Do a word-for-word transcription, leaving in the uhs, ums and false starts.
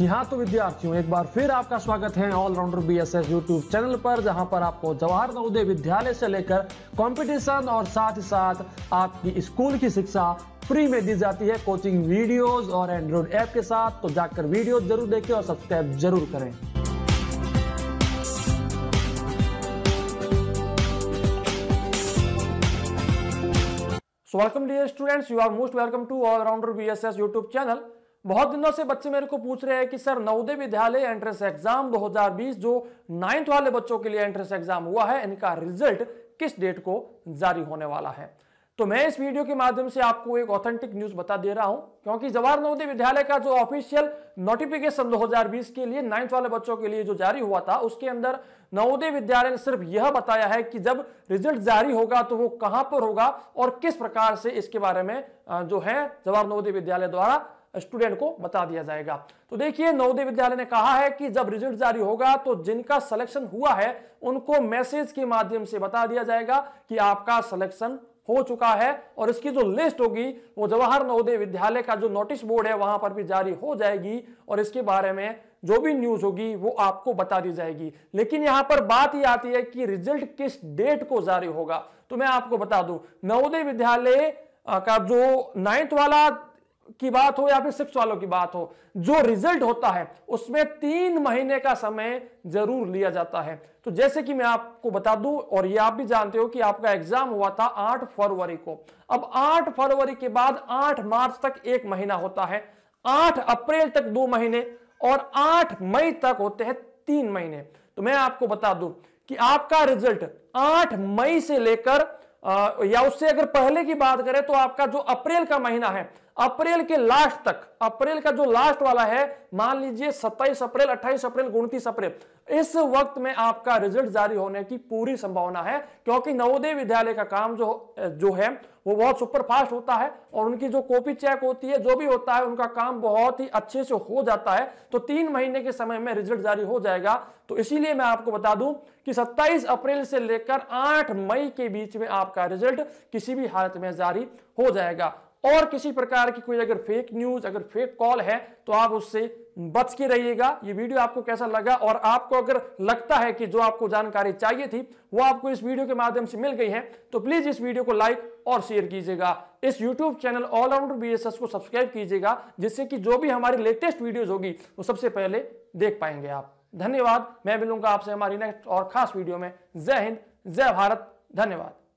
जी हाँ, तो विद्यार्थियों एक बार फिर आपका स्वागत है ऑलराउंडर बीएसएस यूट्यूब चैनल पर, जहां पर आपको जवाहर नवोदय विद्यालय से लेकर कंपटीशन और साथ ही साथ आपकी स्कूल की शिक्षा फ्री में दी जाती है कोचिंग वीडियोस और एंड्रॉइड ऐप के साथ। तो जाकर वीडियो जरूर देखें और सब्सक्राइब जरूर करें। So welcome dear students, you are most welcome to allrounder BSS YouTube channel. बहुत दिनों से बच्चे मेरे को पूछ रहे हैं कि sir Navodaya Vidyalaya entrance exam दो हज़ार बीस जो नाइन्थ वाले बच्चों के लिए एंट्रेंस एग्जाम हुआ है, इनका रिजल्ट किस डेट को जारी होने वाला है। तो मैं इस वीडियो के माध्यम से आपको एक ऑथेंटिक न्यूज बता दे रहा हूं, क्योंकि जवाहर नवोदय विद्यालय का जो ऑफिशियल नोटिफिकेशन दो हज़ार बीस के लिए नाइन्थ वाले बच्चों के लिए जो जारी हुआ था, उसके अंदर नवोदय विद्यालय ने सिर्फ यह बताया है कि जब रिजल्ट जारी होगा तो वो कहां पर होगा और किस प्रकार से इसके बारे में जो है जवाहर नवोदय विद्यालय द्वारा स्टूडेंट को बता दिया जाएगा। तो देखिए, नवोदय विद्यालय ने कहा है कि जब रिजल्ट जारी होगा तो जिनका सिलेक्शन हुआ है उनको मैसेज के माध्यम से बता दिया जाएगा कि आपका सिलेक्शन हो चुका है, और इसकी जो लिस्ट होगी वो जवाहर नवोदय विद्यालय का जो नोटिस बोर्ड है वहां पर भी जारी हो जाएगी, और इसके बारे में जो भी न्यूज होगी वो आपको बता दी जाएगी। लेकिन यहां पर बात यह आती है कि रिजल्ट किस डेट को जारी होगा। तो मैं आपको बता दूं, नवोदय विद्यालय का जो नाइन्थ वाला की बात हो या फिर सिक्स वालों की बात हो, जो रिजल्ट होता है उसमें तीन महीने का समय जरूर लिया जाता है। तो जैसे कि मैं आपको बता दूं, और ये आप भी जानते हो कि आपका एग्जाम हुआ था आठ फरवरी को। अब आठ फरवरी के बाद आठ मार्च तक एक महीना होता है, आठ अप्रैल तक दो महीने और आठ मई तक होते हैं तीन महीने। तो मैं आपको बता दूं कि आपका रिजल्ट आठ मई से लेकर आ, या उससे अगर पहले की बात करें तो आपका जो अप्रैल का महीना है, अप्रैल के लास्ट तक, अप्रैल का जो लास्ट वाला है, मान लीजिए सत्ताईस अप्रैल, अट्ठाईस अप्रैल, उनतीस अप्रैल, इस वक्त में आपका रिजल्ट जारी होने की पूरी संभावना है, क्योंकि नवोदय विद्यालय का काम जो जो है वो बहुत सुपर फास्ट होता है, और उनकी जो कॉपी चेक होती है, जो भी होता है, उनका काम बहुत ही अच्छे से हो जाता है। तो तीन महीने के समय में रिजल्ट जारी हो जाएगा। तो इसीलिए मैं आपको बता दूं कि सत्ताईस अप्रैल से लेकर आठ मई के बीच में आपका रिजल्ट किसी भी हालत में जारी हो जाएगा, और किसी प्रकार की कोई अगर फेक न्यूज, अगर फेक कॉल है तो आप उससे बच के रहिएगा। ये वीडियो आपको कैसा लगा, और आपको अगर लगता है कि जो आपको जानकारी चाहिए थी वो आपको इस वीडियो के माध्यम से मिल गई है, तो प्लीज इस वीडियो को लाइक और शेयर कीजिएगा। इस यूट्यूब चैनल ऑलराउंडर बीएसएस को सब्सक्राइब कीजिएगा, जिससे कि जो भी हमारी लेटेस्ट वीडियोज होगी वो सबसे पहले देख पाएंगे आप। धन्यवाद, मैं मिलूंगा आपसे हमारी नेक्स्ट और खास वीडियो में। जय हिंद, जय भारत, धन्यवाद।